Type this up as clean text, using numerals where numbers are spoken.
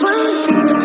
Bye.